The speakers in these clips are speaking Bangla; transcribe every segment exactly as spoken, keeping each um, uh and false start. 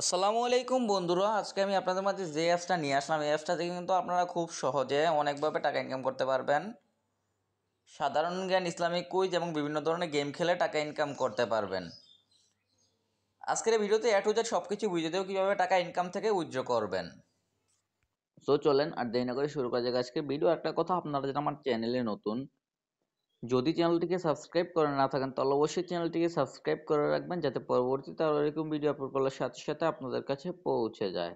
আসসালামু আলাইকুম বন্ধুরা, আজকে আমি আপনাদের মাঝে যে অ্যাপসটা নিয়ে আসলাম, এই অ্যাপসটা থেকে কিন্তু আপনারা খুব সহজে অনেকভাবে টাকা ইনকাম করতে পারবেন। সাধারণ জ্ঞান, ইসলামিক কুইজ এবং বিভিন্ন ধরনের গেম খেলে টাকা ইনকাম করতে পারবেন। আজকের এই ভিডিওতে এ টু জেড সব কিছু বুঝিয়ে দেব কীভাবে টাকা ইনকাম থেকে উজ্জ্বল করবেন। তো চলেন আর দেরি না করে শুরু করা যাক আজকে ভিডিও। একটা কথা, আপনারা যেটা আমার চ্যানেলে নতুন, যদি চ্যানেলটিকে সাবস্ক্রাইব করে না থাকেন তাহলে অবশ্যই চ্যানেলটিকে সাবস্ক্রাইব করে রাখবেন, যাতে পরবর্তীতে আরও এরকম ভিডিও আপলোড করার সাথে সাথে আপনাদের কাছে পৌঁছে যায়।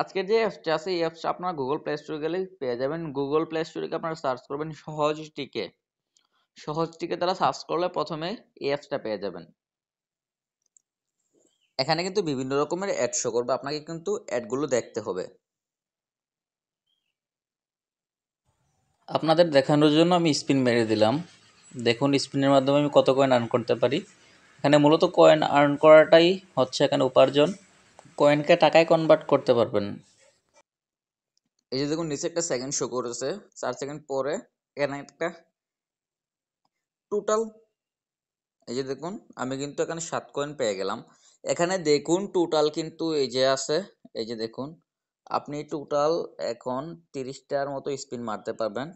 আজকে যে অ্যাপসটা আছে, এই অ্যাপসটা আপনারা গুগল প্লে স্টোরে গেলেই পেয়ে যাবেন। গুগল প্লে স্টোরে আপনারা সার্চ করবেন সহজ টিকে। সহজ টিকে তারা সার্চ করলে প্রথমে এই অ্যাপসটা পেয়ে যাবেন। এখানে কিন্তু বিভিন্ন রকমের অ্যাড শো করবে, আপনাকে কিন্তু অ্যাডগুলো দেখতে হবে। আপনাদের দেখানোর জন্য আমি স্পিন মেরে দিলাম। দেখুন স্পিনের মাধ্যমে আমি কত কয়েন আর্ন করতে পারি। এখানে মূলত কয়েন আর্ন করাটাই হচ্ছে এখানে উপার্জন। কয়েনকে টাকায় কনভার্ট করতে পারবেন। এই যে দেখুন নিচে একটা সেকেন্ড শো করেছে, চার সেকেন্ড পরে এখানে একটা টোটাল, এই যে দেখুন আমি কিন্তু এখানে সাত কয়েন পেয়ে গেলাম। এখানে দেখুন টোটাল কিন্তু এই যে আছে, এই যে দেখুন আপনি টোটাল এখন তিরিশটার মতো স্পিন মারতে পারবেন।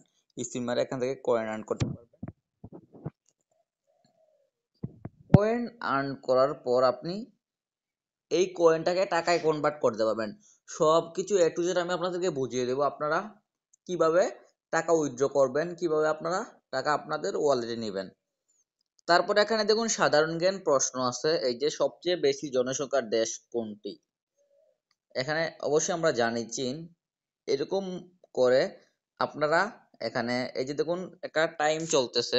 স্পিন মারে এখান থেকে কয়েন আর্ন করতে পারবেন। কয়েন আর্ন করার পর আপনি এই কয়েনটাকে টাকায় কনভার্ট করতে পারবেন। সব কিছু এ টু জেড আমি আপনাদেরকে বুঝিয়ে দেবো, আপনারা কিভাবে টাকা উইথড্র করবেন, কিভাবে আপনারা টাকা আপনাদের ওয়ালেটে নেবেন। তারপরে এখানে দেখুন সাধারণ জ্ঞান প্রশ্ন আছে, এই যে সবচেয়ে বেশি জনসংখ্যার দেশ কোনটি। এখানে অবশ্যই আমরা জানি চীন। এরকম করে আপনারা এখানে এই যে দেখুন একটা টাইম চলতেছে,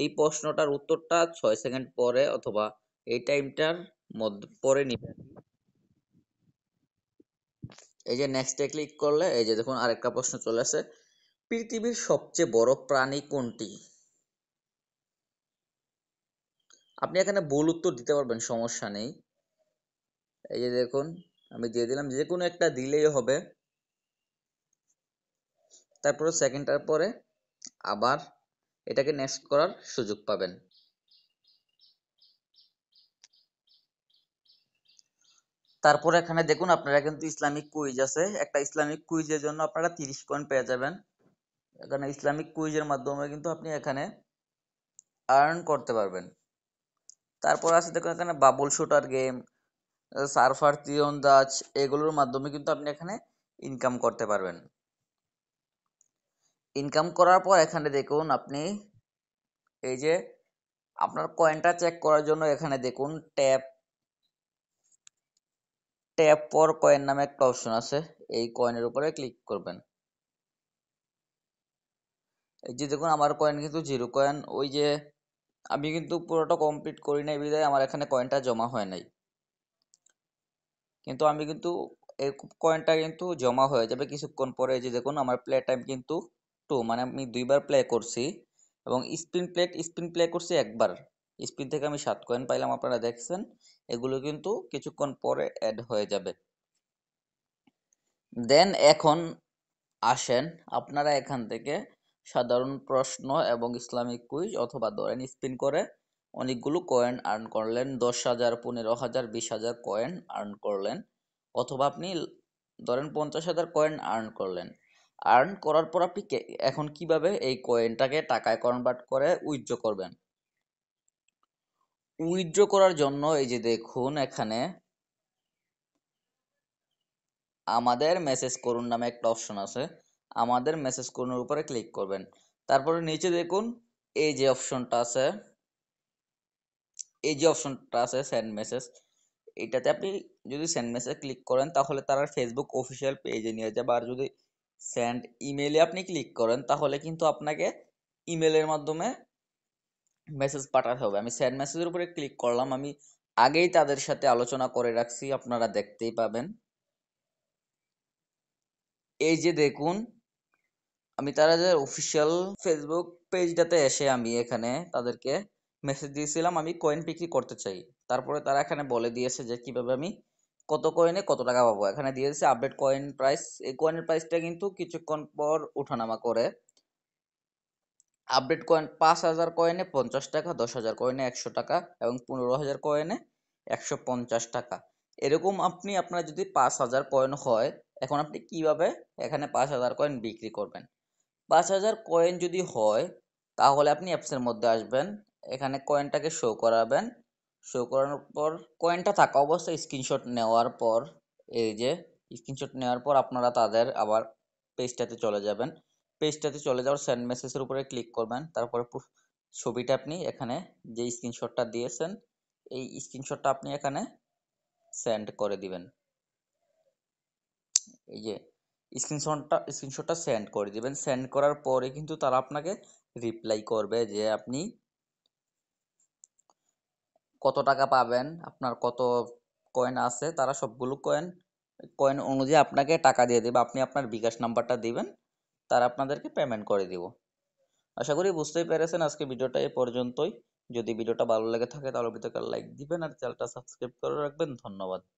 এই প্রশ্নটার উত্তরটা ছয় সেকেন্ড পরে অথবা এই টাইমটার মধ্যে পরে নিবেন। এই যে নেক্সটে ক্লিক করলে এই যে দেখুন আরেকটা প্রশ্ন চলে আসে, পৃথিবীর সবচেয়ে বড় প্রাণী কোনটি। আপনি এখানে ভুল উত্তর দিতে পারবেন, সমস্যা নেই। এই যে দেখুন আমি দিয়ে দিলাম, যে কোনো একটা দিলেই হবে। তারপরে সেকেন্ডটার পরে আবার এটাকে নেক্সট করার সুযোগ পাবেন। তারপরে এখানে দেখুন আপনারা কিন্তু ইসলামিক কুইজ আছে, একটা ইসলামিক কুইজের জন্য আপনারা তিরিশ কয়েন পেয়ে যাবেন। এখানে ইসলামিক কুইজের মাধ্যমে কিন্তু আপনি এখানে আর্ন করতে পারবেন। তারপর আছে দেখুন এখানে বাবল শুটার গেম, সার্ফার, তীরন্দাজ, এগুলোর মাধ্যমে কিন্তু আপনি এখানে ইনকাম করতে পারবেন। ইনকাম করার পর এখানে দেখুন আপনি এই যে আপনার কয়েনটা চেক করার জন্য এখানে দেখুন ট্যাপ ট্যাপ ফর কয়েন নামে একটা অপশন আছে, এই কয়েনের উপরে ক্লিক করবেন। এই যে দেখুন আমার কয়েন কিন্তু জিরো কয়েন, ওই যে আমি কিন্তু পুরোটা কমপ্লিট করি নাই বিধায় আমার এখানে কয়েনটা জমা হয় নাই, কিন্তু আমি কিন্তু এই কয়েনটা কিন্তু জমা হয়ে যাবে কিছুক্ষণ পরে। যে দেখুন আমার প্লে টাইম কিন্তু টু, মানে আমি দুইবার প্লে করছি এবং স্পিন প্লেট স্পিন প্লে করছি একবার। স্পিন থেকে আমি সাত কয়েন পাইলাম, আপনারা দেখছেন। এগুলো কিন্তু কিছুক্ষণ পরে অ্যাড হয়ে যাবে। দেন এখন আসেন আপনারা এখান থেকে সাধারণ প্রশ্ন এবং ইসলামিক কুইজ, অথবা ধরেন স্পিন করে অনেকগুলো কয়েন আর্ন করলেন, দশ হাজার পনেরো হাজার বিশ হাজার কয়েন আর্ন করলেন, অথবা আপনি ধরেন পঞ্চাশ হাজার কয়েন আর্ন করলেন। আর্ন করার পর আপনি এখন কিভাবে এই কয়েনটাকে টাকায় কনভার্ট করে উইথড্র করবেন। উইথড্র করার জন্য এই যে দেখুন এখানে আমাদের মেসেজ করুন নামে একটা অপশন আছে, আমাদের মেসেজ করুনের উপরে ক্লিক করবেন। তারপরে নিচে দেখুন এই যে অপশনটা আছে, এই যে অপশনটা আছে সেন্ড মেসেজ, এটাতে আপনি যদি সেন্ড মেসেজ ক্লিক করেন তাহলে তারা ফেসবুক অফিসিয়াল পেজে নিয়ে যাবে। আর যদি সেন্ড ইমেলে আপনি ক্লিক করেন তাহলে কিন্তু আপনাকে ইমেলের মাধ্যমে মেসেজ পাঠাতে হবে। আমি সেন্ড মেসেজের উপরে ক্লিক করলাম, আমি আগেই তাদের সাথে আলোচনা করে রাখছি, আপনারা দেখতেই পাবেন। এই যে দেখুন আমি তারা যে অফিসিয়াল ফেসবুক পেজটাতে এসে আমি এখানে তাদেরকে মেসেজ দিয়েছিলাম আমি কয়েন বিক্রি করতে চাই। তারপরে তারা এখানে বলে দিয়েছে যে কিভাবে আমি কত কয়েনে কত টাকা পাবো। এখানে দিয়ে দিয়েছে আপডেট কয়েন প্রাইস, এই কয়েনের প্রাইসটা কিন্তু কিছুক্ষণ পর ওঠানামা করে। আপডেট কয়েন পাঁচ হাজার কয়েনে পঞ্চাশ টাকা, দশ হাজার কয়েনে একশো টাকা এবং পনেরো হাজার কয়েনে একশো পঞ্চাশ টাকা। এরকম আপনি আপনার যদি পাঁচ হাজার কয়েন হয়, এখন আপনি কিভাবে এখানে পাঁচ হাজার কয়েন বিক্রি করবেন? পাঁচ হাজার কয়েন যদি হয় তাহলে আপনি অ্যাপসের মধ্যে আসবেন, এখানে কয়েনটাকে শো করাবেন। শো করানোর পর কয়েনটা থাকা অবস্থায় স্ক্রিনশট নেওয়ার পর, এই যে স্ক্রিনশট নেওয়ার পর আপনারা তাদের আবার পেজটাতে চলে যাবেন। পেজটাতে চলে যাওয়ার সেন্ড মেসেজের উপরে ক্লিক করবেন। তারপরে ছবিটা আপনি এখানে যে স্ক্রিনশটটা দিয়েছেন এই স্ক্রিনশটটা আপনি এখানে সেন্ড করে দিবেন। এই যে স্ক্রিনশটটা স্ক্রিনশটটা সেন্ড করে দিবেন। সেন্ড করার পরে কিন্তু তারা আপনাকে রিপ্লাই করবে যে আপনি কত টাকা পাবেন, আপনার কত কয়েন আছে। তারা সবগুলো কয়েন কয়েন অনুযায়ী আপনাকে টাকা দিয়ে দেবে। আপনি আপনার বিকাশ নাম্বারটা দিবেন, তারা আপনাদেরকে পেমেন্ট করে দিব। আশা করি বুঝতেই পেরেছেন। আজকে ভিডিওটা এই পর্যন্তই। যদি ভিডিওটা ভালো লেগে থাকে তাহলে ভিডিওটাকে লাইক দিবেন আর চ্যানেলটা সাবস্ক্রাইব করে রাখবেন। ধন্যবাদ।